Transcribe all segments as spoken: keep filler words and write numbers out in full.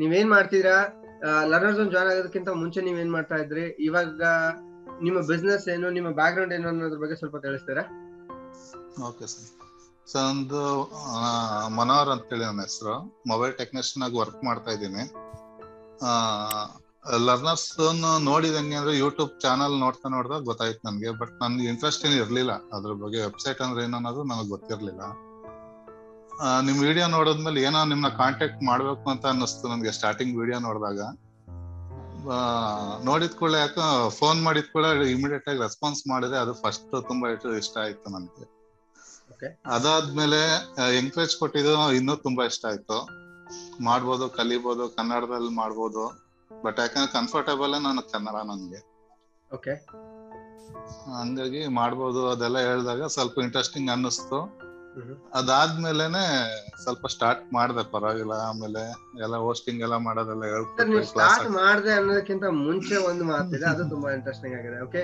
ನೀವೇನ್ ಮಾಡ್ತಿದ್ರಾ learner zone join ಆಗೋದಕ್ಕಿಂತ ಮುಂಚೆ ನೀವೇನ್ ಮಾಡ್ತಾ ಇದ್ರಿ, ಇವಾಗ ನಿಮ್ಮ ಬಿಸ್ನೆಸ್ ಏನು, ನಿಮ್ಮ ಬ್ಯಾಕ್ ಗ್ರೌಂಡ್ ಏನು ಅನ್ನೋದ್ರ ಬಗ್ಗೆ ಸ್ವಲ್ಪ ತಿಳಿಸ್ತೀರಾ? ಓಕೆ ಸರ್, ಸರ್ ಒಂದು ಮನೋಹರ್ ಅಂತೇಳಿ ನನ್ನ ಹೆಸರು. ಮೊಬೈಲ್ ಟೆಕ್ನಿಷಿಯನ್ ಆಗಿ ವರ್ಕ್ ಮಾಡ್ತಾ ಇದ್ದೀನಿ. ಲರ್ನರ್ಸ್ ನೋಡಿದಂಗೆ ಅಂದ್ರೆ ಯೂಟ್ಯೂಬ್ ಚಾನಲ್ ನೋಡ್ತಾ ನೋಡ್ತಾ ಗೊತ್ತಾಯ್ತು ನನಗೆ. ಬಟ್ ನನ್ಗೆ ಇಂಟ್ರೆಸ್ಟ್ ಏನು ಇರಲಿಲ್ಲ ಅದ್ರ ಬಗ್ಗೆ, ವೆಬ್ಸೈಟ್ ಅಂದ್ರೆ ಏನು ಅನ್ನೋದು ನನಗೆ ಗೊತ್ತಿರಲಿಲ್ಲ. ನಿಮ್ ವಿಡಿಯೋ ನೋಡಿದ್ಮೇಲೆ ಏನೋ ನಿಮ್ನ ಕಾಂಟ್ಯಾಕ್ಟ್ ಮಾಡ್ಬೇಕು ಅಂತ ಅನ್ನಿಸ್ತು ನನಗೆ. ಸ್ಟಾರ್ಟಿಂಗ್ ವಿಡಿಯೋ ನೋಡಿದಾಗ ನೋಡಿದ ಕೂಡ ಯಾಕೆ ಫೋನ್ ಮಾಡಿದ ಕೂಡ ಇಮಿಡಿಯೇಟ್ ಆಗಿ ರೆಸ್ಪಾನ್ಸ್ ಮಾಡಿದ್ರೆ ಅದು ಫಸ್ಟ್ ತುಂಬಾ ಇಷ್ಟ ಆಯ್ತು ನನಗೆ. ಅದಾದ್ಮೇಲೆ ಎಂಕರೇಜ್ ಕೊಟ್ಟಿದ್ದು ಇನ್ನೂ ತುಂಬಾ ಇಷ್ಟ ಆಯ್ತು. ಮಾಡ್ಬೋದು, ಕಲಿಬಹುದು, ಕನ್ನಡದಲ್ಲಿ ಮಾಡ್ಬೋದು. ಬಟ್ ಯಾಕಂದ್ರೆ ಕಂಫರ್ಟೇಬಲ್ ನಾನು ಕನ್ನಡ ನನ್ಗೆ, ಹಂಗಾಗಿ ಮಾಡ್ಬೋದು ಅದೆಲ್ಲ ಹೇಳಿದಾಗ ಸ್ವಲ್ಪ ಇಂಟ್ರೆಸ್ಟಿಂಗ್ ಅನ್ನಿಸ್ತು. ಅದಾದ್ಮೇಲೆನೆ ಸ್ವಲ್ಪ ಸ್ಟಾರ್ಟ್ ಮಾಡ್ದೆ, ಪರವಾಗಿಲ್ಲ. ಆಮೇಲೆ ಎಲ್ಲ ಹೋಸ್ಟಿಂಗ್ ಎಲ್ಲ ಮಾಡೋದೆಲ್ಲ ಹೇಳ್ತೀನಿ. ಸ್ಟಾರ್ಟ್ ಮಾಡ್ದೆ ಅನ್ನೋದಕ್ಕಿಂತ ಮುಂಚೆ ಒಂದು ಮಾತಿದೆ, ಅದು ತುಂಬಾ ಇಂಟ್ರೆಸ್ಟಿಂಗ್ ಆಗಿದೆ. ಓಕೆ,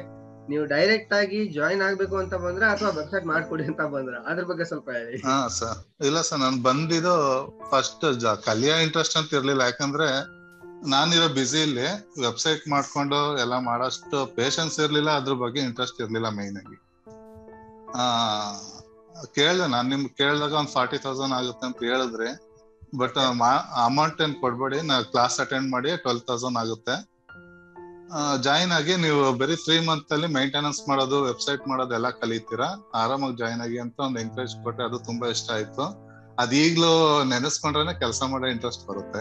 ನೀವು ಡೈರೆಕ್ಟ್ ಆಗಿ ಜಾಯಿನ್ ಆಗ್ಬೇಕು ಅಂತ ಬಂದ್ರ ಅಥವಾ ವೆಬ್ಸೈಟ್ ಮಾಡ್ಕೊಡಿ ಅಂತ ಬಂದ್ರ ಅದ್ರ ಬಗ್ಗೆ ಸ್ವಲ್ಪ ಹೇಳಿ. ಹಾ ಸರ್, ಇಲ್ಲ ಸರ್, ನಾನು ಬಂದಿದ್ದು ಫಸ್ಟ್ ಕಲಿಯ ಇಂಟ್ರೆಸ್ಟ್ ಅಂತ ಇರ್ಲಿಲ್ಲ. ಯಾಕಂದ್ರೆ ನಾನಿರೋ ಬಿಸಿ ಇಲ್ಲಿ ವೆಬ್ಸೈಟ್ ಮಾಡ್ಕೊಂಡು ಎಲ್ಲ ಮಾಡೋಷ್ಟು ಪೇಶನ್ಸ್ ಇರ್ಲಿಲ್ಲ, ಅದ್ರ ಬಗ್ಗೆ ಇಂಟ್ರೆಸ್ಟ್ ಇರ್ಲಿಲ್ಲ. ಮೇನ್ ಆಗಿ ಆ ಕೇಳಿದೆ ನಾನು, ನಿಮ್ಗೆ ಕೇಳಿದಾಗ ಒಂದ್ ಫಾರ್ಟಿ ತೌಸಂಡ್ ಆಗುತ್ತೆ ಅಂತ ಹೇಳಿದ್ರಿ. ಬಟ್ ಅಮೌಂಟ್ ಏನ್ ಕೊಡ್ಬೇಡಿ, ನಾ ಕ್ಲಾಸ್ ಅಟೆಂಡ್ ಮಾಡಿ ಟ್ವೆಲ್ ತೌಸಂಡ್ ಆಗುತ್ತೆ. ಜಾಯಿನ್ ಆಗಿ ನೀವು ಬರೀ ತ್ರೀ ಮಂತ್ ಅಲ್ಲಿ ಮೇಂಟೆನೆನ್ಸ್ ಮಾಡೋದು, ವೆಬ್ಸೈಟ್ ಮಾಡೋದು ಎಲ್ಲ ಕಲಿತೀರಾ, ಆರಾಮಾಗಿ ಜಾಯಿನ್ ಆಗಿ ಅಂತ ಒಂದು ಎಂಕರೇಜ್ ಕೊಟ್ಟೆ. ಅದು ತುಂಬಾ ಇಷ್ಟ ಆಯ್ತು. ಅದ್ ಈಗ್ಲೂ ನೆನೆಸ್ಕೊಂಡ್ರೆ ಕೆಲಸ ಮಾಡೋ ಇಂಟ್ರೆಸ್ಟ್ ಬರುತ್ತೆ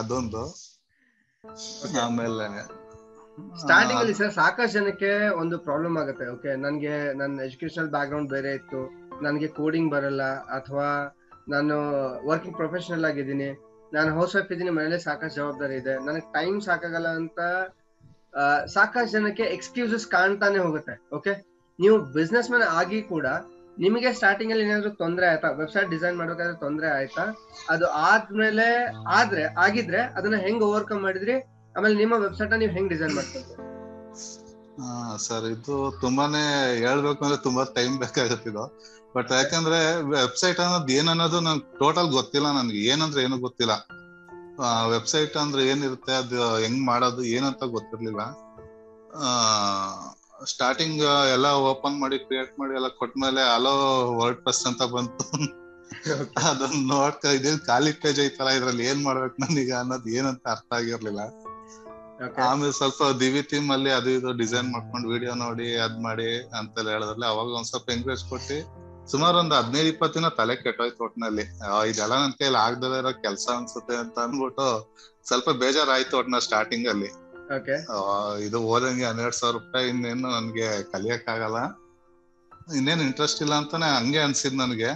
ಅದೊಂದು. ಆಮೇಲೆ ಸ್ಟಾರ್ಟಿಂಗ್ ಅಲ್ಲಿ ಸರ್ ಸಾಕಷ್ಟು ಜನಕ್ಕೆ ಒಂದು ಪ್ರಾಬ್ಲಮ್ ಆಗುತ್ತೆ. ಓಕೆ, ನನ್ಗೆ ನನ್ನ ಎಜುಕೇಶನಲ್ ಬ್ಯಾಕ್ ಗ್ರೌಂಡ್ ಬೇರೆ ಇತ್ತು, ನನ್ಗೆ ಕೋಡಿಂಗ್ ಬರಲ್ಲ, ಅಥವಾ ನಾನು ವರ್ಕಿಂಗ್ ಪ್ರೊಫೆಷನಲ್ ಆಗಿದ್ದೀನಿ, ನಾನು ಹೌಸ್ ವೈಫ್ ಇದ್ದೀನಿ, ಮನೇಲಿ ಸಾಕಷ್ಟು ಜವಾಬ್ದಾರಿ ಇದೆ, ನನಗೆ ಟೈಮ್ ಸಾಕಾಗಲ್ಲ ಅಂತ ಸಾಕಷ್ಟು ಜನಕ್ಕೆ ಎಕ್ಸ್ಕ್ಯೂಸಸ್ ಕಾಣ್ತಾನೆ ಹೋಗುತ್ತೆ. ಓಕೆ, ನೀವು ಬಿಸ್ನೆಸ್ ಮ್ಯಾನ್ ಆಗಿ ಕೂಡ ನಿಮಗೆ ಸ್ಟಾರ್ಟಿಂಗ್ ಅಲ್ಲಿ ಏನಾದ್ರು ತೊಂದರೆ ಆಯ್ತಾ? ವೆಬ್ಸೈಟ್ ಡಿಸೈನ್ ಮಾಡೋಕಾದ್ರೆ ತೊಂದರೆ ಆಯ್ತಾ? ಅದು ಆದ್ಮೇಲೆ ಆದ್ರೆ ಆಗಿದ್ರೆ ಅದನ್ನ ಹೆಂಗ್ ಓವರ್ಕಮ್ ಮಾಡಿದ್ರಿ? ಆಮೇಲೆ ನಿಮ್ಮ ವೆಬ್ಸೈಟ್ ನೀವು ಹೆಂಗ್ ಡಿಸೈನ್ ಮಾಡ್ತೀರಾ? ಹಾ ಸರ್, ಇದು ತುಂಬಾನೇ ಹೇಳ್ಬೇಕು ಅಂದ್ರೆ ತುಂಬಾ ಟೈಮ್ ಬೇಕಾಗುತ್ತಿದ್ದು. ಬಟ್ ಯಾಕಂದ್ರೆ ವೆಬ್ಸೈಟ್ ಅನ್ನೋದು ಏನನ್ನೋದು ನನ್ಗೆ ಟೋಟಲ್ ಗೊತ್ತಿಲ್ಲ. ನನ್ಗೆ ಏನಂದ್ರೆ ಏನು ಗೊತ್ತಿಲ್ಲ, ವೆಬ್ಸೈಟ್ ಅಂದ್ರೆ ಏನಿರುತ್ತೆ, ಅದು ಹೆಂಗ್ ಮಾಡೋದು ಏನಂತ ಗೊತ್ತಿರ್ಲಿಲ್ಲ. ಆ ಸ್ಟಾರ್ಟಿಂಗ್ ಎಲ್ಲ ಓಪನ್ ಮಾಡಿ ಕ್ರಿಯೇಟ್ ಮಾಡಿ ಎಲ್ಲ ಕೊಟ್ಮೇಲೆ ಅಲೋ ವರ್ಡ್ ಪ್ರೆಸ್ ಅಂತ ಬಂತು. ಅದನ್ನ ನೋಡ್ತಾ ಇದೇನ್ ಖಾಲಿ ಪೇಜ್ ಐತಲ್ಲ, ಇದ್ರಲ್ಲಿ ಏನ್ ಮಾಡ್ಬೇಕು ನನಗೆ ಅನ್ನೋದು ಏನಂತ ಅರ್ಥ ಆಗಿರ್ಲಿಲ್ಲ. ಆಮೇಲೆ ಸ್ವಲ್ಪ ದಿವಿ ಥೀಮ್ ಅಲ್ಲಿ ಅದು ಇದು ಡಿಸೈನ್ ಮಾಡ್ಕೊಂಡು ವಿಡಿಯೋ ನೋಡಿ ಅದ್ ಮಾಡಿ ಅಂತೆಲ್ಲ ಹೇಳಿದ್ರಲ್ಲಿ ಅವಾಗ ಒಂದ್ ಸ್ವಲ್ಪ ಎಂಕರೇಜ್ ಕೊಟ್ಟು ಸುಮಾರು ಒಂದ್ ಹದಿನೈದು ಇಪ್ಪತ್ತಿನ ತಲೆ ಕೆಟ್ಟೋಯ್ತು ಒಟ್ನಲ್ಲಿ. ಇದೆಲ್ಲ ನನ್ ಕೈಲಿ ಆಗ್ದಲೇ ಇರೋ ಕೆಲಸ ಅನ್ಸುತ್ತೆ ಅಂತ ಅನ್ಬಿಟ್ಟು ಸ್ವಲ್ಪ ಬೇಜಾರಾಯ್ತು ಒಟ್ನ ಸ್ಟಾರ್ಟಿಂಗ್ ಅಲ್ಲಿ. ಇದು ಓದಂಗೆ ಹನ್ನೆರಡು ಸಾವಿರ ರೂಪಾಯಿ, ಇನ್ನೇನು ನನ್ಗೆ ಕಲಿಯಕ್ ಆಗಲ್ಲ, ಇನ್ನೇನು ಇಂಟ್ರೆಸ್ಟ್ ಇಲ್ಲ ಅಂತಾನೆ ಹಂಗೆ ಅನ್ಸಿದ್ ನನ್ಗೆ.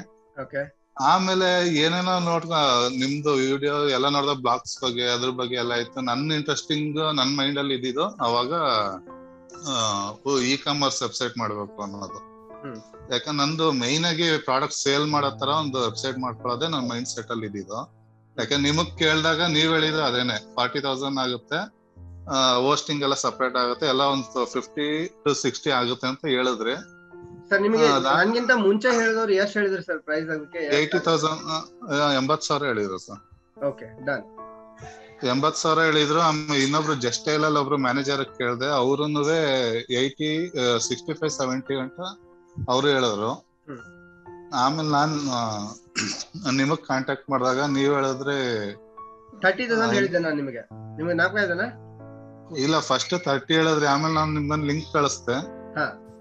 ಆಮೇಲೆ ಏನೇನೋ ನೋಡ್ಕೊ ನಿಮ್ದು ವಿಡಿಯೋ ಎಲ್ಲ ನೋಡ್ದ ಬ್ಲಾಗ್ಸ್ ಬಗ್ಗೆ ಅದ್ರ ಬಗ್ಗೆ ಎಲ್ಲ ಇತ್ತು. ನನ್ನ ಇಂಟ್ರೆಸ್ಟಿಂಗ್ ನನ್ನ ಮೈಂಡ್ ಅಲ್ಲಿ ಇದ್ದಿದ್ದು ಅವಾಗ ಇ ಕಾಮರ್ಸ್ ವೆಬ್ಸೈಟ್ ಮಾಡ್ಬೇಕು ಅನ್ನೋದು. ಯಾಕಂದ್ರೆ ನಂದು ಮೈನ್ ಆಗಿ ಪ್ರಾಡಕ್ಟ್ ಸೇಲ್ ಮಾಡೋ ತರ ಒಂದು ವೆಬ್ಸೈಟ್ ಮಾಡ್ಕೊಳ್ಳೋದೇ ನನ್ನ ಮೈಂಡ್ ಸೆಟ್ ಅಲ್ಲಿ ಇದ್ದಿದ್ದು. ಯಾಕಂದ್ರೆ ನಿಮಗ್ ಕೇಳಿದಾಗ ನೀವ್ ಹೇಳಿದ್ರೆ ಅದೇನೆ, ಫಾರ್ಟಿ ತೌಸಂಡ್ ಆಗುತ್ತೆ, ಹೋಸ್ಟಿಂಗ್ ಎಲ್ಲ ಸಪ್ರೇಟ್ ಆಗುತ್ತೆ, ಎಲ್ಲ ಒಂದು ಫಿಫ್ಟಿ ಟು ಸಿಕ್ಸ್ಟಿ ಆಗುತ್ತೆ ಅಂತ ಹೇಳಿದ್ರೆ. ಸರ್ ನಿಮಗೆ ನನಗಿಂತ ಮುಂಚೆ ಹೇಳಿದವರು ಎಷ್ಟು ಹೇಳಿದ್ರು ಸರ್ ಪ್ರೈಸ್ ಅದಕ್ಕೆ? ಎಂಬತ್ತು ಸಾವಿರ ಎಂಬತ್ತು ಸಾವಿರ ಹೇಳಿದ್ರು ಸರ್. Okay, done. ಎಂಬತ್ತು ಸಾವಿರ ಹೇಳಿದ್ರು. ಆಮೇಲೆ ಇನ್ನೊಬ್ರು ಜಸ್ಟ್ ಅಲ್ಲಿ ಒಬ್ರು ಮ್ಯಾನೇಜರ್ ಕೇಳಿದೆ, ಅವರನ್ನು ಏಯ್ಟಿ ಸಿಕ್ಸ್ಟಿ ಫೈವ್ ಸೆವೆಂಟಿ ಅಂತ ಅವರು ಹೇಳಿದ್ರು. ಆಮೇಲೆ ನಾನು ನಿಮಗ್ ಕಾಂಟ್ಯಾಕ್ಟ್ ಮಾಡಿದಾಗ ನೀವ್ ಹೇಳಿದ್ರೆ ತರ್ಟಿ ತೌಸಂಡ್ ಹೇಳಿದ್ದೆ ನಾನು ನಿಮಗೆ. ನಿಮಗೆ ನಾಲ್ಕು ಇದನ್ನ ಇಲ್ಲ, ಫಸ್ಟ್ ತರ್ಟಿ ಹೇಳಿದ್ರೆ. ಆಮೇಲೆ ನಾನು ನಿಮ್ಮನ್ನ ಲಿಂಕ್ ಕಳಿಸ್ದೆ,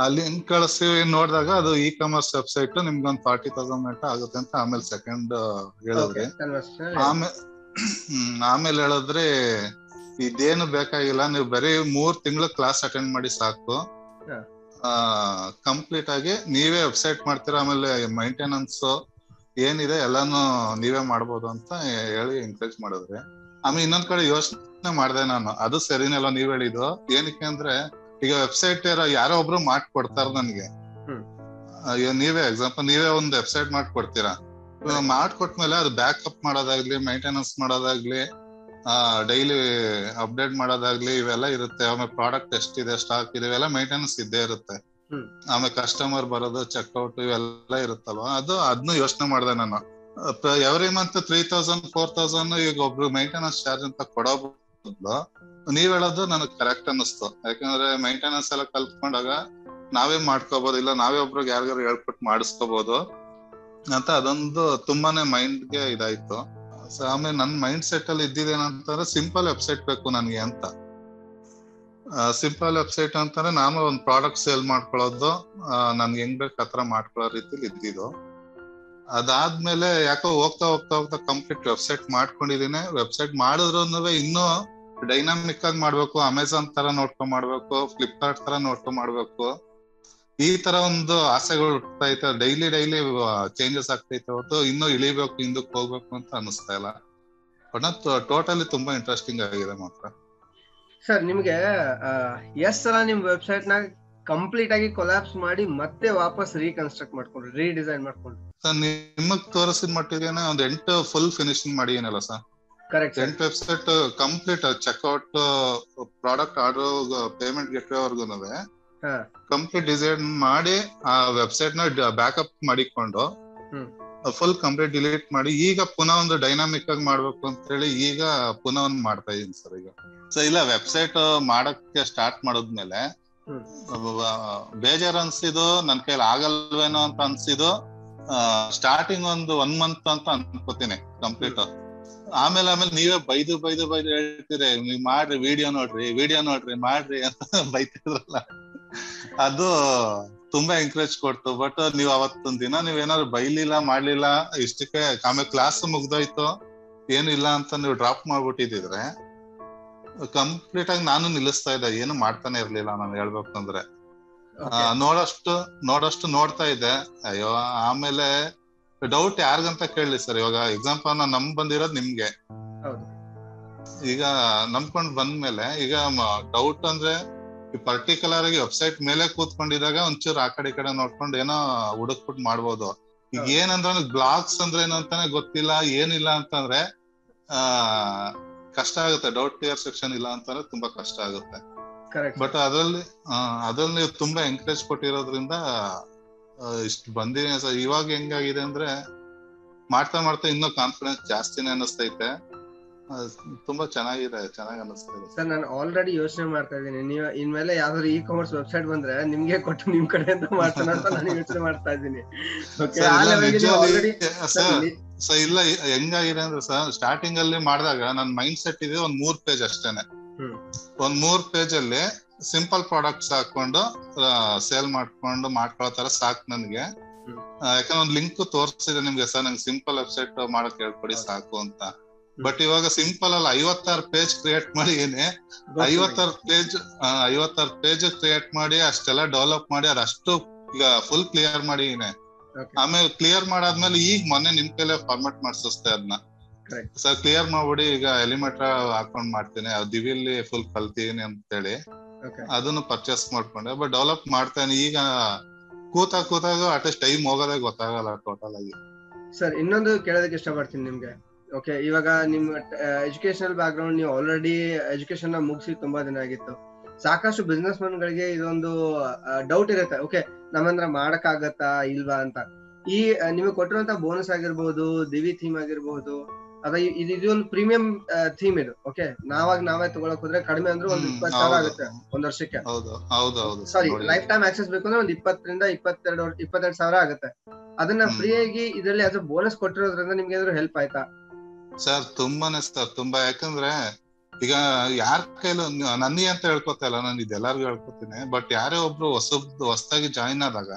ಅಲ್ಲಿ ಲಿಂಕ್ ಕಳಿಸಿ ನೋಡಿದಾಗ ಅದು ಇ ಕಾಮರ್ಸ್ ವೆಬ್ಸೈಟ್ ನಿಮ್ಗೆ ಒಂದು ಫಾರ್ಟಿ ತೌಸಂಡ್ ಗಂಟೆ ಆಗುತ್ತೆ ಅಂತ ಆಮೇಲೆ ಸೆಕೆಂಡ್ ಹೇಳಿದ್ರೆ. ಆಮೇಲೆ ಆಮೇಲೆ ಹೇಳಿದ್ರೆ ಇದೇನು ಬೇಕಾಗಿಲ್ಲ, ನೀವು ಬರೀ ಮೂರ್ ತಿಂಗಳು ಕ್ಲಾಸ್ ಅಟೆಂಡ್ ಮಾಡಿ ಸಾಕು, ಕಂಪ್ಲೀಟ್ ಆಗಿ ನೀವೇ ವೆಬ್ಸೈಟ್ ಮಾಡ್ತೀರಾ, ಆಮೇಲೆ ಮೈಂಟೆನೆನ್ಸ್ ಏನಿದೆ ಎಲ್ಲಾನು ನೀವೇ ಮಾಡ್ಬೋದು ಅಂತ ಹೇಳಿ ಎಂಕರೇಜ್ ಮಾಡಿದ್ರೆ. ಆಮೇಲೆ ಇನ್ನೊಂದ್ ಕಡೆ ಯೋಚನೆ ಮಾಡಿದೆ ನಾನು, ಅದು ಸರಿನಲ್ಲ ನೀವ್ ಹೇಳಿದ್ದು. ಏನಕ್ಕೆ ಅಂದ್ರೆ ಈಗ ವೆಬ್ಸೈಟ್ ಯಾರೋ ಒಬ್ರು ಮಾಡ್ಕೊಡ್ತಾರ ನನ್ಗೆ, ನೀವೇ ಎಕ್ಸಾಂಪಲ್ ನೀವೇ ಒಂದು ವೆಬ್ಸೈಟ್ ಮಾಡ್ಕೊಡ್ತೀರಾ, ಮಾಡ್ಕೊಟ್ಮೇಲೆ ಅದು ಬ್ಯಾಕಪ್ ಮಾಡೋದಾಗ್ಲಿ, ಮೈಂಟೆನೆನ್ಸ್ ಮಾಡೋದಾಗ್ಲಿ, ಡೈಲಿ ಅಪ್ಡೇಟ್ ಮಾಡೋದಾಗ್ಲಿ ಇವೆಲ್ಲ ಇರುತ್ತೆ. ಆಮೇಲೆ ಪ್ರಾಡಕ್ಟ್ ಎಷ್ಟಿದೆ, ಸ್ಟಾಕ್ ಇದೆ, ಇವೆಲ್ಲ ಮೈಂಟೆನೆನ್ಸ್ ಇದ್ದೇ ಇರುತ್ತೆ. ಆಮೇಲೆ ಕಸ್ಟಮರ್ ಬರೋದು, ಚೆಕ್ಔಟ್ ಇವೆಲ್ಲ ಇರುತ್ತಲ್ವಾ, ಅದು ಅದನ್ನು ಯೋಚನೆ ಮಾಡಿದೆ ನಾನು. Every month three thousand four thousand ಈಗ ಒಬ್ರು ಮೈಂಟೆನೆನ್ಸ್ ಚಾರ್ಜ್ ಅಂತ ಕೊಡೋ ಬದಲು ನೀವ್ ಹೇಳೋದು ನನಗ್ ಕರೆಕ್ಟ್ ಅನ್ನಿಸ್ತು. ಯಾಕಂದ್ರೆ ಮೈಂಟೆನೆನ್ಸ್ ಎಲ್ಲ ಕಲ್ತ್ಕೊಂಡಾಗ ನಾವೇ ಮಾಡ್ಕೋಬಹುದು, ಇಲ್ಲ ನಾವೇ ಒಬ್ರಿಗೆ ಯಾರಿಗಾರು ಹೇಳ್ಕೊಟ್ಟು ಮಾಡಿಸ್ಕೋಬಹುದು ಅಂತ ಅದೊಂದು ತುಂಬಾನೇ ಮೈಂಡ್ಗೆ ಇದಾಯ್ತು. ಆಮೇಲೆ ನನ್ನ ಮೈಂಡ್ ಸೆಟ್ ಅಲ್ಲಿ ಇದ್ದಿದ್ದೇನಂತಂದ್ರೆ ಸಿಂಪಲ್ ವೆಬ್ಸೈಟ್ ಬೇಕು ನನ್ಗೆ ಅಂತ. ಸಿಂಪಲ್ ವೆಬ್ಸೈಟ್ ಅಂತಂದ್ರೆ ನಾನು ಒಂದು ಪ್ರಾಡಕ್ಟ್ ಸೇಲ್ ಮಾಡ್ಕೊಳ್ಳೋದು, ನನ್ಗೆ ಹೆಂಗ್ ಬೇಕು ಆತರ ಮಾಡ್ಕೊಳ್ಳೋ ರೀತಿಲಿ ಇದ್ದಿದ್ದು. ಅದಾದ್ಮೇಲೆ ಯಾಕೋ ಹೋಗ್ತಾ ಹೋಗ್ತಾ ಹೋಗ್ತಾ ಕಂಪ್ಲೀಟ್ ವೆಬ್ಸೈಟ್ ಮಾಡ್ಕೊಂಡಿದೀನಿ. ವೆಬ್ಸೈಟ್ ಮಾಡಿದ್ರೂ ಇನ್ನೂ ಡೈನಾಮಿಕ್ ಆಗಿ ಮಾಡ್ಬೇಕು, ಅಮೆಝಾನ್ ತರ ನೋಡ್ಕೊಂಡ್ ಮಾಡ್ಬೇಕು, ಫ್ಲಿಪ್ಕಾರ್ಟ್ ತರ ನೋಡ್ಕೊಂಡ್ ಮಾಡ್ಬೇಕು, ಈ ತರ ಒಂದು ಆಸೆಗಳು ಹುಡ್ತಾ ಐತೆ. ಡೈಲಿ ಡೈಲಿ ಚೇಂಜಸ್ ಆಗ್ತೈತೆ ಹೊರತು ಇನ್ನೂ ಇಳಿಬೇಕು ಹಿಂದಕ್ಕೆ ಹೋಗ್ಬೇಕು ಅಂತ ಅನಿಸ್ತಾ ಇಲ್ಲ. ಬಟ್ ಟೋಟಲಿ ತುಂಬಾ ಇಂಟ್ರೆಸ್ಟಿಂಗ್ ಆಗಿದೆ ಮಾತ್ರ. ಸರ್ ನಿಮ್ಗೆ ಎಷ್ಟ್ ಸಲ ನಿಮ್ ವೆಬ್ಸೈಟ್ ನಾಗ ಕಂಪ್ಲೀಟ್ ಆಗಿ ಕೊಲಾಪ್ಸ್ ಮಾಡಿ ಮತ್ತೆ ವಾಪಸ್ ರೀಕನ್ಸ್ಟ್ರಕ್ಟ್ ಮಾಡ್ಕೊಂಡ್ರಿ, ರೀಡಿಸೈನ್ ಮಾಡ್ಕೊಂಡ್ರಿ? ಸರ್ ನಿಮಗ್ ತೋರಿಸಿದ ಮಟ್ಟಿಗೆ ಒಂದ್ ಎಂಟು ಫುಲ್ ಫಿನಿಶಿಂಗ್ ಮಾಡಿ ಏನಲ್ಲ ಸರ್, ಕರೆಕ್ಟ್ ಎಂಟು website complete checkout product order payment gateway ವರ್ಗೂನೂ ಕಂಪ್ಲೀಟ್ ಡಿಸೈನ್ ಮಾಡಿ ಆ ವೆಬ್ಸೈಟ್ ನ ಬ್ಯಾಕಪ್ ಮಾಡಿಕೊಂಡು ಫುಲ್ ಕಂಪ್ಲೀಟ್ ಡಿಲೀಟ್ ಮಾಡಿ ಈಗ ಪುನಃ ಒಂದು ಡೈನಾಮಿಕ್ ಆಗಿ ಮಾಡ್ಬೇಕು ಅಂತ ಹೇಳಿ ಈಗ ಪುನಃ ಒಂದು ಮಾಡ್ತಾ ಇದೀನಿ ಸರ್. ಈಗ ಸೊ ಇಲ್ಲ ವೆಬ್ಸೈಟ್ ಮಾಡಕ್ಕೆ ಸ್ಟಾರ್ಟ್ ಮಾಡಿದ್ಮೇಲೆ ಬೇಜಾರು ಅನ್ಸಿದ್ದು, ನನ್ ಕೈಲಿ ಆಗಲ್ವೇನೋ ಅಂತ ಅನ್ಸಿದ್ದು ಸ್ಟಾರ್ಟಿಂಗ್ ಒಂದು ಒನ್ ಮಂತ್ ಅಂತ ಅನ್ಕೋತೀನಿ ಕಂಪ್ಲೀಟ್. ಆಮೇಲೆ ಆಮೇಲೆ ನೀವೇ ಬೈದು ಬೈದು ಬೈದು ಹೇಳ್ತೀರಿ, ನೀವ್ ಮಾಡ್ರಿ ವಿಡಿಯೋ ನೋಡ್ರಿ ವಿಡಿಯೋ ನೋಡ್ರಿ ಮಾಡ್ರಿ ಅಂತ ಬೈತಿದ್ರಲ್ಲ, ಅದು ತುಂಬಾ ಎಂಕರೇಜ್ ಕೊಡ್ತು. ಬಟ್ ನೀವ್ ಅವತ್ತೊಂದ್ ದಿನ ನೀವ್ ಏನಾದ್ರು ಬೈಲಿಲ್ಲ ಮಾಡ್ಲಿಲ್ಲ ಇಷ್ಟಕ್ಕೆ ಆಮೇಲೆ ಕ್ಲಾಸ್ ಮುಗ್ದೋಯ್ತು ಏನಿಲ್ಲ ಅಂತ ನೀವು ಡ್ರಾಪ್ ಮಾಡ್ಬಿಟ್ಟಿದ್ರೆ ಕಂಪ್ಲೀಟ್ ಆಗಿ ನಾನು ನಿಲ್ಲಿಸ್ತಾ ಇದ್ದೆ, ಏನು ಮಾಡ್ತಾನೆ ಇರ್ಲಿಲ್ಲ. ನಾನು ಹೇಳ್ಬೇಕಂದ್ರೆ ನೋಡೋಷ್ಟು ನೋಡೋಷ್ಟು ನೋಡ್ತಾ ಇದ್ದೆ, ಅಯ್ಯೋ. ಆಮೇಲೆ ಡೌಟ್ ಯಾರಿಗಂತ ಕೇಳಲಿ ಸರ್, ಇವಾಗ ಎಕ್ಸಾಂಪಲ್ ನಾನು ನಂಬ್ ಬಂದಿರೋದು ನಿಮ್ಗೆ, ಈಗ ನಂಬ್ಕೊಂಡ್ ಬಂದ್ಮೇಲೆ ಈಗ ಡೌಟ್ ಅಂದ್ರೆ ಪರ್ಟಿಕ್ಯುಲರ್ ಆಗಿ ವೆಬ್ಸೈಟ್ ಮೇಲೆ ಕೂತ್ಕೊಂಡಿದಾಗ ಒಂಚೂರು ಆ ಕಡೆ ಈ ಕಡೆ ನೋಡ್ಕೊಂಡು ಏನೋ ಹುಡುಕ್ಬಿಟ್ಟು ಮಾಡ್ಬೋದು. ಈಗ ಏನಂದ್ರೆ ಬ್ಲಾಗ್ಸ್ ಅಂದ್ರೆ ಏನು ಅಂತಾನೆ ಗೊತ್ತಿಲ್ಲ ಏನಿಲ್ಲ ಅಂತಂದ್ರೆ ಆ ಕಷ್ಟ ಆಗುತ್ತೆ. ಡೌಟ್ ಕ್ಲಿಯರ್ ಸೆಕ್ಷನ್ ಇಲ್ಲ ಅಂತಂದ್ರೆ ತುಂಬಾ ಕಷ್ಟ ಆಗುತ್ತೆ. ಬಟ್ ಅದ್ರಲ್ಲಿ ಅದ್ರಲ್ಲಿ ನೀವು ತುಂಬಾ ಎಂಕರೇಜ್ ಕೊಟ್ಟಿರೋದ್ರಿಂದ ಇಷ್ಟು ಬಂದಿದೆ ಸರ್. ಇವಾಗ ಹೆಂಗಾಗಿದೆ ಅಂದ್ರೆ ಮಾಡ್ತಾ ಮಾಡ್ತಾ ಇನ್ನೂ ಕಾನ್ಫಿಡೆನ್ಸ್ ಜಾಸ್ತಿನೇ ಅನಿಸ್ತೈತೆ, ತುಂಬಾ ಚೆನ್ನಾಗಿದೆ, ಚೆನ್ನಾಗಿ ಅನಿಸ್ತದೆ ಸರ್. ನಾನು ಆಲ್ರೆಡಿ ಯೋಚನೆ ಮಾಡ್ತಾ ಇದ್ದೀನಿ, ನೀವು ಇನ್ಮೇಲೆ ಯಾವ್ದಾದ್ರು ಇ ಕಾಮರ್ಸ್ ವೆಬ್ಸೈಟ್ ಬಂದ್ರೆ ನಿಮ್ಗೆ ಕೊಟ್ಟು ನಿಮ್ ಕಡೆ ಅಂತ ಮಾಡ್ತಾನೆ ಅಂತ ನಾನು ಯೋಚನೆ ಮಾಡ್ತಾ ಇದ್ದೀನಿ. ಸೊ ಇಲ್ಲ ಹೆಂಗಾಗಿದೆ ಅಂದ್ರೆ ಸರ್, ಸ್ಟಾರ್ಟಿಂಗ್ ಅಲ್ಲಿ ಮಾಡಿದಾಗ ನನ್ನ ಮೈಂಡ್ ಸೆಟ್ ಇದೆ ಒಂದ್ ಮೂರ್ ಪೇಜ್ ಅಷ್ಟೇನೆ. ಒಂದ್ ಮೂರ್ ಪೇಜ್ ಅಲ್ಲಿ ಸಿಂಪಲ್ ಪ್ರಾಡಕ್ಟ್ಸ್ ಹಾಕೊಂಡು ಸೇಲ್ ಮಾಡ್ಕೊಂಡು ಮಾಡ್ಕೊಳತರ ಸಾಕು ನನ್ಗೆ. ಯಾಕಂದ್ರೆ ಒಂದ್ ಲಿಂಕ್ ತೋರಿಸಿದೆ ನಿಮ್ಗೆ ಸರ್, ನಂಗೆ ಸಿಂಪಲ್ ವೆಬ್ಸೈಟ್ ಮಾಡಕ್ ಹೇಳ್ಕೊಡಿ ಸಾಕು ಅಂತ. ಬಟ್ ಇವಾಗ ಸಿಂಪಲ್ ಅಲ್ಲಿ ಐವತ್ತಾರು ಪೇಜ್ ಕ್ರಿಯೇಟ್ ಮಾಡಿದೀನಿ. ಐವತ್ತಾರು ಪೇಜ್ ಐವತ್ತಾರು ಪೇಜ್ ಕ್ರಿಯೇಟ್ ಮಾಡಿ ಅಷ್ಟೆಲ್ಲ ಡೆವಲಪ್ ಮಾಡಿ ಅದಷ್ಟು ಈಗ ಫುಲ್ ಕ್ಲಿಯರ್ ಮಾಡಿದೀನಿ. ಆಮೇಲೆ ಕ್ಲಿಯರ್ ಮಾಡಾದ್ಮೇಲೆ ಈಗ ಮೊನ್ನೆ ನಿಮ್ ಕೈಲೇ ಫಾರ್ಮೆಟ್ ಮಾಡ್ಸಸ್ತೆ ಅದನ್ನ, ಸರ್ ಕ್ಲಿಯರ್ ಮಾಡ್ಬಿಡಿ ಈಗ ಎಲಿಮೆಟ್ರಾ ಹಾಕೊಂಡ್ ಮಾಡ್ತೀನಿ, ದಿವಿಲಿ ಫುಲ್ ಕಲ್ತೀನಿ ಅಂತೇಳಿ ಅದನ್ನು ಪರ್ಚೇಸ್ ಮಾಡ್ಕೊಂಡೆ. ಬಟ್ ಡೆವಲಪ್ ಮಾಡ್ತೇನೆ ಈಗ ಕೂತ ಕೂತಾಗ ಅಟ್ಲೀಸ್ಟ್ ಟೈಮ್ ಹೋಗೋದಾಗ ಗೊತ್ತಾಗಲ್ಲ ಟೋಟಲ್ ಆಗಿ. ಸರ್ ಇನ್ನೊಂದು ಕೇಳೋದಕ್ಕೆ ಇಷ್ಟಪಡ್ತೀನಿ ನಿಮ್ಗೆ, ಓಕೆ ಇವಾಗ ನಿಮ್ ಎಜುಕೇಶನಲ್ ಬ್ಯಾಕ್ ಗ್ರೌಂಡ್, ನೀವು ಆಲ್ರೆಡಿ ಎಜುಕೇಶನ್ ನ ಮುಗಿಸಿ ತುಂಬಾ ದಿನ ಆಗಿತ್ತು. ಸಾಕಷ್ಟು ಬಿಸ್ನೆಸ್ ಮ್ಯಾನ್ ಗಳಿಗೆ ಇದೊಂದು ಡೌಟ್ ಇರುತ್ತೆ, ಓಕೆ ನಮ್ಮಂದ್ರ ಮಾಡಕ್ ಆಗತ್ತಾ ಇಲ್ವಾ ಅಂತ. ಈ ನಿಮಗೆ ಕೊಟ್ಟಿರುವಂತ ಬೋನಸ್ ಆಗಿರ್ಬಹುದು, ದಿವಿ ಥೀಮ್ ಆಗಿರ್ಬಹುದು, ಅದ ಇದೊಂದು ಪ್ರೀಮಿಯಂ ಥೀಮ್ ಇದು. ಓಕೆ ನಾವಾಗ ನಾವೇ ತಗೊಳಕ್ ಹೋದ್ರೆ ಕಡಿಮೆ ಅಂದ್ರೆ ಒಂದ್ ಇಪ್ಪತ್ತು ಸಾವಿರ ಆಗುತ್ತೆ ಒಂದ್ ವರ್ಷಕ್ಕೆ. ಸಾರಿ, ಲೈಫ್ ಟೈಮ್ ಆಕ್ಸೆಸ್ ಬೇಕು ಅಂದ್ರೆ ಒಂದ್ ಇಪ್ಪತ್ತರಿಂದ ಇಪ್ಪತ್ತೆರಡು ಇಪ್ಪತ್ತೆರಡು ಸಾವಿರ ಆಗುತ್ತೆ. ಅದನ್ನ ಫ್ರೀ ಆಗಿ ಇದರಲ್ಲಿ ಅದ್ರ ಬೋನಸ್ ಕೊಟ್ಟಿರೋದ್ರಿಂದ ನಿಮ್ಗೆ ಏನಾದ್ರು ಹೆಲ್ಪ್ ಆಯ್ತಾ ಸರ್? ತುಂಬಾನೇ ಸರ್, ತುಂಬಾ. ಯಾಕಂದ್ರೆ ಈಗ ಯಾರ ಕೈಲೂ ನನ್ನಿ ಅಂತ ಹೇಳ್ಕೊತಾ ಇಲ್ಲ, ನಾನು ಇದೆಲ್ಲಾರ್ಗು ಹೇಳ್ಕೊತೀನಿ. ಬಟ್ ಯಾರೇ ಒಬ್ರು ಹೊಸ ಹೊಸದಾಗಿ ಜಾಯಿನ್ ಆದಾಗ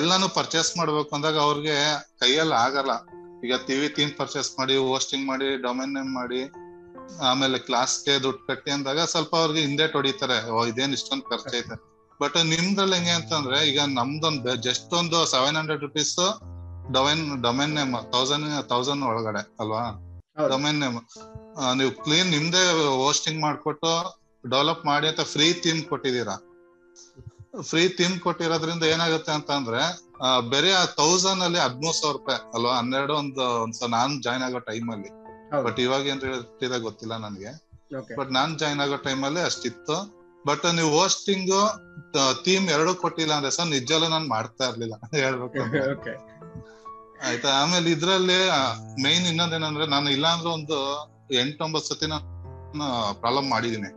ಎಲ್ಲಾನು ಪರ್ಚೇಸ್ ಮಾಡ್ಬೇಕು ಅಂದಾಗ ಅವ್ರಿಗೆ ಕೈಯಲ್ಲಿ ಆಗಲ್ಲ. ಈಗ ಟಿವಿ ಥೀಮ್ ಪರ್ಚೇಸ್ ಮಾಡಿ, ಹೋಸ್ಟಿಂಗ್ ಮಾಡಿ, ಡೊಮೈನ್ ನೇಮ್ ಮಾಡಿ, ಆಮೇಲೆ ಕ್ಲಾಸ್ಗೆ ದುಡ್ಡು ಕಟ್ಟಿ ಅಂದಾಗ ಸ್ವಲ್ಪ ಅವ್ರಿಗೆ ಹಿಂದೆ ಹೊಡಿತಾರೆ, ಇದೇನ್ ಇಷ್ಟೊಂದು ಖರ್ಚೈತೆ. ಬಟ್ ನಿಮ್ದ್ರಲ್ಲಿ ಹೆಂಗೆ ಅಂತಂದ್ರೆ ಈಗ ನಮ್ದೊಂದು ಜಸ್ಟ್ ಒಂದು seven hundred rupees domain domain name thousand thousand ಒಳಗಡೆ ಅಲ್ವಾ ಡೊಮೈನ್ ನೇಮ್. ನೀವು ಕ್ಲೀನ್ ನಿಮ್ದೇ ಹೋಸ್ಟಿಂಗ್ ಮಾಡ್ಕೊಟ್ಟು ಡೆವಲಪ್ ಮಾಡಿ ಅಂತ ಫ್ರೀ ಥೀಮ್ ಕೊಟ್ಟಿದ್ದೀರಾ. ಫ್ರೀ ಥೀಮ್ ಕೊಟ್ಟಿರೋದ್ರಿಂದ ಏನಾಗುತ್ತೆ ಅಂತಂದ್ರೆ ಬೇರೆ ಆ ತೌಸಂಡ್ ಅಲ್ಲಿ ಹದಿಮೂರು ಸಾವಿರ ರೂಪಾಯಿ ಅಲ್ವಾ, ಹನ್ನೆರಡು ಒಂದು ಒಂದ್ಸ ನಾನ್ ಜಾಯ್ನ್ ಆಗೋ ಟೈಮ್ ಅಲ್ಲಿ. ಬಟ್ ಇವಾಗ ಏನ್ ಹೇಳ್ತಿದ ಗೊತ್ತಿಲ್ಲ ನನ್ಗೆ, ಬಟ್ ನಾನ್ ಜಾಯ್ನ್ ಆಗೋ ಟೈಮ್ ಅಲ್ಲಿ ಅಷ್ಟಿತ್ತು. ಬಟ್ ನೀವು ಹೋಸ್ಟಿಂಗು ಥೀಮ್ ಎರಡು ಕೊಟ್ಟಿಲ್ಲ ಅಂದ್ರೆ ಸರ್ ನಿಜಲ್ಲೂ ನಾನು ಮಾಡ್ತಾ ಇರ್ಲಿಲ್ಲ ಹೇಳ್ಬೇಕು. ಆಯ್ತಾ. ಆಮೇಲೆ ಇದ್ರಲ್ಲಿ ಮೇನ್ ಇನ್ನೊಂದೇನಂದ್ರೆ ನಾನು ಇಲ್ಲಾಂದ್ರೆ ಒಂದು ಎಂಟೊಂಬತ್ತು ಸತಿ ನಾನು ಪ್ರಾಬ್ಲಮ್ ಮಾಡಿದೀನಿ,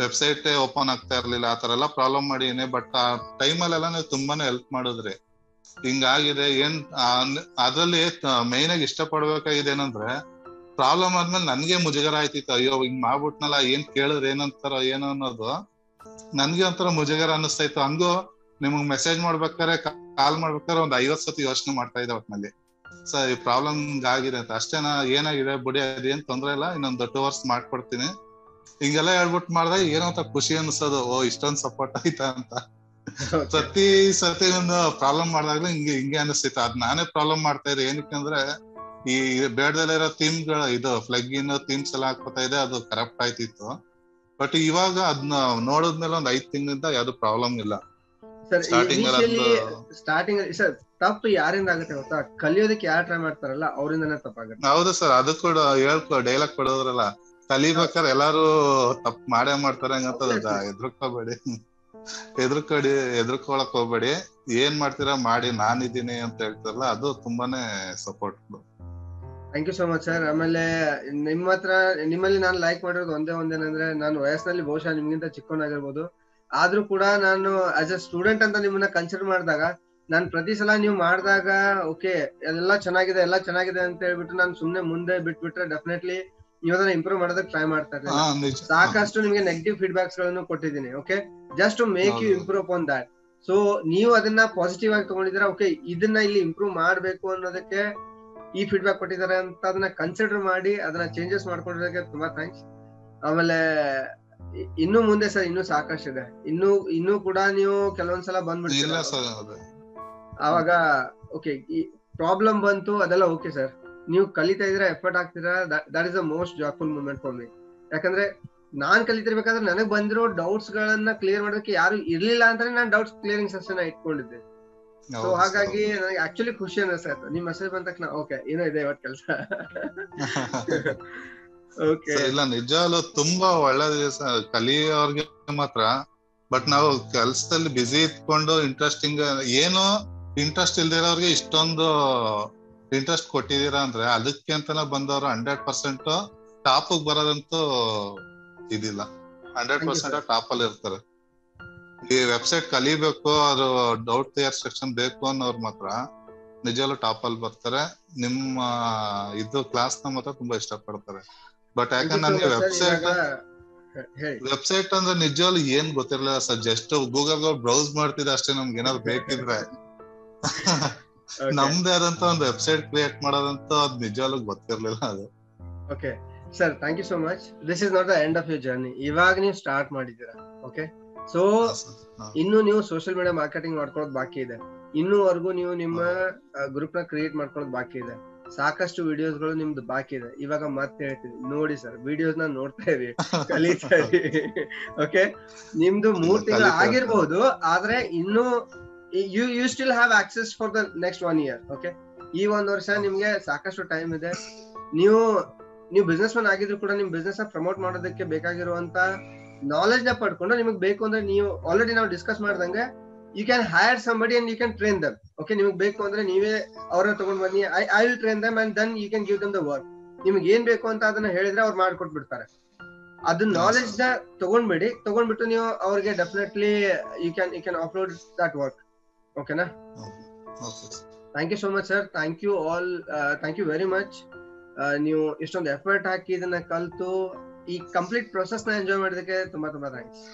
ವೆಬ್ಸೈಟ್ ಓಪನ್ ಆಗ್ತಾ ಇರ್ಲಿಲ್ಲ, ಆತರ ಎಲ್ಲ ಪ್ರಾಬ್ಲಮ್ ಮಾಡಿದೀನಿ. ಬಟ್ ಆ ಟೈಮಲ್ಲೆಲ್ಲ ನೀವು ತುಂಬಾನೇ ಹೆಲ್ಪ್ ಮಾಡಿದ್ರಿ, ಹಿಂಗಾಗಿದೆ ಏನ್ ಅದ್ರಲ್ಲಿ ಮೇನ್ ಆಗಿ ಇಷ್ಟಪಡ್ಬೇಕಾಗಿದೆ ಏನಂದ್ರೆ ಪ್ರಾಬ್ಲಮ್ ಆದ್ಮೇಲೆ ನನ್ಗೆ ಮುಜುಗರ ಆಯ್ತಿತ್ತು, ಅಯ್ಯೋ ಹಿಂಗ್ ಮಾಡ್ಬಿಟ್ನಲ್ಲ ಏನ್ ಕೇಳಿದ್ರೆ ಏನಂತಾರ ಏನೋ ಅನ್ನೋದು ನನ್ಗೆ ಒಂಥರ ಮುಜುಗರ ಅನ್ನಿಸ್ತಾ ಇತ್ತು. ಹಂಗು ನಿಮ್ಗ್ ಮೆಸೇಜ್ ಮಾಡ್ಬೇಕಾರೆ ಕಾಲ್ ಮಾಡ್ಬೇಕಾರೆ ಒಂದ್ ಐವತ್ ಸತಿ ಯೋಚನೆ ಮಾಡ್ತಾ ಇದ್ದೆ ಒಟ್ನಲ್ಲಿ, ಸರ್ ಈ ಪ್ರಾಬ್ಲಮ್ ಆಗಿದೆ ಅಂತ, ಅಷ್ಟೇನಾ ಏನಾಗಿದೆ ಬಿಡಿ ಅದೇನ್ ತೊಂದ್ರೆ ಇಲ್ಲ, ಇನ್ನೊಂದು ಟೂ ಅವರ್ಸ್ ಮಾಡ್ಕೊಡ್ತೀನಿ ಹಿಂಗೆಲ್ಲ ಹೇಳ್ಬಿಟ್ಟು ಮಾಡ್ದಾಗ ಏನೋ ಅಂತ ಖುಷಿ ಅನ್ಸೋದು, ಓ ಇಷ್ಟೊಂದ್ ಸಪೋರ್ಟ್ ಆಯ್ತಾ ಅಂತ. ಪ್ರತಿ ಸತಿ ಒಂದು ಪ್ರಾಬ್ಲಮ್ ಮಾಡಿದಾಗ್ಲೂ ಹಿಂಗೆ ಹಿಂಗೆ ಅನಿಸ್ತಿತ್ತು. ಅದ್ ನಾನೇ ಪ್ರಾಬ್ಲಮ್ ಮಾಡ್ತಾ ಇದ್ದೆ, ಏನಕ್ಕೆ ಅಂದ್ರೆ ಈ ಬೇಡದಲ್ಲಿರೋ ಥೀಮ್ ಗಳು ಇದು ಫ್ಲಗ್ ಇನ್ ಥೀಮ್ಸ್ ಎಲ್ಲ ಹಾಕ್ತಾ ಇದೆ, ಅದು ಕರೆಕ್ಟ್ ಆಯ್ತಿತ್ತು. ಬಟ್ ಇವಾಗ ಅದನ್ನ ನೋಡಿದ್ಮೇಲೆ ಒಂದ್ ಐದ್ ತಿಂಗಳಿಂದ ಯಾವ್ದು ಪ್ರಾಬ್ಲಮ್ ಇಲ್ಲ. ಸ್ಟಾರ್ಟಿಂಗ್ ಸರ್ ತಪ್ಪು ಯಾರಿಂದ ಆಗುತ್ತೆ ಗೊತ್ತಾ, ಕಲಿಯೋದಕ್ಕೆ ಯಾರು ಟ್ರೈ ಮಾಡ್ತಾರಲ್ಲ ಅವರಿಂದನೇ ತಪ್ಪಾಗುತ್ತೆ. ಹೌದು ಸರ್, ಅದು ಕೂಡ ಹೇಳ್ಕೊ ಡೈಲಾಗ್ ಕೊಡೋದ್ರಲ್ಲ, ಕಲಿಬೇಕಾದ್ರೆ ಎಲ್ಲಾರು ತಪ್ಪು ಮಾಡೇ ಮಾಡ್ತಾರೆ ಹಂಗಂತ ಹೆದರ್ಕೋಬೇಡಿ, ಹೆದರ್ಕಡಿ ಹೆದರ್ಕೊಳಕ್ ಹೋಗ್ಬೇಡಿ, ಏನ್ ಮಾಡ್ತೀರಾ ಮಾಡಿ, ನಾನಿದ್ದೀನಿ ಅಂತ ಹೇಳ್ತಾರಲ್ಲ ಅದು ತುಂಬಾನೇ support. Thank you so much sir. ಆಮೇಲೆ ನಿಮ್ಮ ಹತ್ರ ನಿಮ್ಮಲ್ಲಿ ನಾನು ಲೈಕ್ ಮಾಡಿರೋದು ಒಂದೇ ಒಂದೇನಂದ್ರೆ, ನಾನು ವಯಸ್ಸಿನಲ್ಲಿ ಬಹುಶಃ ನಿಮ್ಗಿಂತ ಚಿಕ್ಕವನಾಗಿರ್ಬೋದು, ಆದ್ರೂ ಕೂಡ ನಾನು ಆಸ್ ಎ ಸ್ಟೂಡೆಂಟ್ ಅಂತ ನಿಮ್ಮನ್ನ ಕನ್ಸಿಡರ್ ಮಾಡಿದಾಗ ನಾನು ಪ್ರತಿ ಸಲ ನೀವು ಮಾಡಿದಾಗ ಓಕೆ ಎಲ್ಲ ಚೆನ್ನಾಗಿದೆ ಎಲ್ಲ ಚೆನ್ನಾಗಿದೆ ಅಂತ ಹೇಳ್ಬಿಟ್ಟು ನಾನು ಸುಮ್ನೆ ಮುಂದೆ ಬಿಟ್ಬಿಟ್ರೆ ಡೆಫಿನೆಟ್ಲಿ ನೀವು ಅದನ್ನ ಇಂಪ್ರೂವ್ ಮಾಡೋದಕ್ಕೆ ಟ್ರೈ ಮಾಡ್ತಾ ಇರ್ತೀನಿ. ಸಾಕಷ್ಟು ನಿಮ್ಗೆ ನೆಗೆಟಿವ್ ಫೀಡ್ಬ್ಯಾಕ್ಸ್ ಗಳನ್ನು ಕೊಟ್ಟಿದ್ದೀನಿ, okay just to make you improve on that. So ನೀವು ಅದನ್ನ ಪಾಸಿಟಿವ್ ಆಗಿ ತಗೊಂಡಿದ್ರೆ ಓಕೆ ಇದನ್ನ ಇಲ್ಲಿ ಇಂಪ್ರೂವ್ ಮಾಡ್ಬೇಕು ಅನ್ನೋದಕ್ಕೆ ಈ ಫೀಡ್ಬ್ಯಾಕ್ ಕೊಟ್ಟಿದ್ದಾರೆ ಅಂತ ಅದನ್ನ ಕನ್ಸಿಡರ್ ಮಾಡಿ ಅದನ್ನ ಚೇಂಜಸ್ ಮಾಡ್ಕೊಂಡಿರೋದಕ್ಕೆ ತುಂಬಾ ಥ್ಯಾಂಕ್ಸ್. ಆಮೇಲೆ ಇನ್ನು ಮುಂದೆ ಸರ್ ಇನ್ನು ಸಾಕಷ್ಟಿದೆ, ಇನ್ನು ಇನ್ನು ಕೂಡ ನೀವು ಕೆಲವೊಂದ್ಸಲ ಬಂದ್ಬಿಟ್ಟು ಅವಾಗ ಓಕೆ ಈ ಪ್ರಾಬ್ಲಮ್ ಬಂತು ಅದೆಲ್ಲ ಓಕೆ ಸರ್, ನೀವು ಕಲಿತಾ ಇದ್ರೆ ಎಫರ್ಟ್ ಆಗ್ತಿದ್ರೆ that is the most joyful moment for me. ಯಾಕಂದ್ರೆ ನಾನ್ ಕಲಿತಿರ್ಬೇಕಾದ್ರೆ ನನಗ್ ಬಂದಿರೋ ಡೌಟ್ಸ್ ಗಳನ್ನ ಕ್ಲಿಯರ್ ಮಾಡೋದಕ್ಕೆ ಯಾರು ಇರ್ಲಿಲ್ಲ ಅಂತಾನೆ ನಾನು ಡೌಟ್ಸ್ ಕ್ಲಿಯರಿಂಗ್ ಸೆಷನ್ ಇಟ್ಕೊಂಡಿದ್ದೆ. ಸೊ ಹಾಗಾಗಿ ನನಗೆ ಆಕ್ಚುಲಿ ಖುಷಿ ಅನಿಸ್ತಾ ಇತ್ತು ನಿಮ್ ಮೆಸೇಜ್ ಬಂದ ತಕ್ಷಣ, ಓಕೆ ಏನೋ ಇದೆ ಇವತ್ತು ಕೆಲಸ. ಇಲ್ಲ ನಿಜಾಲು ತುಂಬಾ ಒಳ್ಳೇದಿದೆ ಸರ್ ಕಲಿಯೋರ್ಗೆ ಮಾತ್ರ. ಬಟ್ ನಾವು ಕೆಲ್ಸದಲ್ಲಿ ಬಿಸಿ ಇಟ್ಕೊಂಡು ಇಂಟ್ರೆಸ್ಟಿಂಗ್ ಏನೋ ಇಂಟ್ರೆಸ್ಟ್ ಇಲ್ದಿರೋರ್ಗೆ ಇಷ್ಟೊಂದು ಇಂಟ್ರೆಸ್ಟ್ ಕೊಟ್ಟಿದೀರಾ ಅಂದ್ರೆ ಅದಕ್ಕೆ ಅಂತಾನೆ ಬಂದವರು ಹಂಡ್ರೆಡ್ ಪರ್ಸೆಂಟ್ ಟಾಪ್ ಬರೋದಂತೂ ಇದಿಲ್ಲ, ಹಂಡ್ರೆಡ್ ಪರ್ಸೆಂಟ್ ಟಾಪ್ ಅಲ್ಲಿ ಇರ್ತಾರೆ. ಈ ವೆಬ್ಸೈಟ್ ಕಲಿಬೇಕು ಅವ್ರು ಡೌಟ್ ಕ್ಲಿಯರ್ ಸೆಕ್ಷನ್ ಬೇಕು ಅನ್ನೋರು ಮಾತ್ರ ನಿಜಾಲು ಟಾಪ್ ಅಲ್ಲಿ ಬರ್ತಾರೆ. ನಿಮ್ಮ ಇದು ಕ್ಲಾಸ್ ನ ಮಾತ್ರ ತುಂಬಾ ಇಷ್ಟಪಡ್ತಾರೆ. ಬಟ್ ಯಾಕಂದ್ರೆ ನನ್ಗೆ ವೆಬ್ಸೈಟ್ ವೆಬ್ಸೈಟ್ ಅಂದ್ರೆ ನಿಜವಾಗ್ಲೂ ಏನ್ ಗೊತ್ತಿರಲಿಲ್ಲ ಸರ್, ಜಸ್ಟ್ ಗೂಗಲ್ ಬ್ರೌಸ್ ಮಾಡ್ತಿದ್ದೆ ಅಷ್ಟೇ. ನಮ್ಗೆ ಏನಾದ್ರು ಬೇಕಿದ್ರೆ ನಮ್ದೇ ಆದಂತ ಒಂದು ವೆಬ್ಸೈಟ್ ಕ್ರಿಯೇಟ್ ಮಾಡೋದಂತ ಅದ್ ನಿಜವಾಗ್ಲೂ ಗೊತ್ತಿರ್ಲಿಲ್ಲ. ಅದು okay sir, thank you so much. This is not the end of your journey. ಇವಾಗ ನೀವು ಸ್ಟಾರ್ಟ್ ಮಾಡಿದ್ದೀರಾ, ಓಕೆ. ಸೊ ಇನ್ನು ನೀವು ಸೋಷಿಯಲ್ ಮೀಡಿಯಾ ಮಾರ್ಕೆಟಿಂಗ್ ಮಾಡ್ಕೊಳ್ಳೋದು ಬಾಕಿ ಇದೆ, ಇನ್ನೂವರೆಗೂ ನೀವು ನಿಮ್ಮ ಗ್ರೂಪ್ ನ ಕ್ರಿಯೇಟ್ ಮಾಡ್ಕೊಳ್ಳೋದು ಬಾಕಿ ಇದೆ, ಸಾಕಷ್ಟು ವಿಡಿಯೋಸ್ ಗಳು ನಿಮ್ದು ಬಾಕಿ ಇದೆ. ಇವಾಗ ಮತ್ತೆ ಹೇಳ್ತೀನಿ ನೋಡಿ ಸರ್, ವಿಡಿಯೋಸ್ ನ ನೋಡ್ತಾ ಇರಿ, ಕಲಿತಾ ಇರಿ, ಓಕೆ. ನಿಮ್ದು ಮೂರ್ ತಿಂಗಳು ಆಗಿರ್ಬಹುದು, ಆದ್ರೆ ಇನ್ನು you you still have access for the next one year, okay. ಈ ಒಂದ್ ವರ್ಷ ನಿಮ್ಗೆ ಸಾಕಷ್ಟು ಟೈಮ್ ಇದೆ. ನೀವು ನೀವು ಬಿಸ್ನೆಸ್ ಮ್ಯಾನ್ ಆಗಿದ್ರು ಕೂಡ ನಿಮ್ ಬಿಸ್ನೆಸ್ ನ ಪ್ರಮೋಟ್ ಮಾಡೋದಕ್ಕೆ ಬೇಕಾಗಿರುವಂತ ನಾಲೆಜ್ ನ ಪಡ್ಕೊಂಡು ನಿಮ್ಗೆ ಬೇಕು ಅಂದ್ರೆ ನೀವು ಆಲ್ರೆಡಿ ನಾವು ಡಿಸ್ಕಸ್ ಮಾಡ್ದಂಗೆ you can hire somebody and you can train them, okay. Nimage beku andre neeve avara tagond bani, i i will train them and then you can give them the work. Nimage en beku anta adanna helidre avaru maadkot bittare. Adu knowledge na tagond bidi, tagond bittu neevu avarge definitely you can you can upload that work, okay na. Okay, thank you so much sir. Thank you all. Uh, thank you very much. Neevu ishtond effort haaki idanna kaltu ee complete process na enjoy madidakke tumba tumba thanks.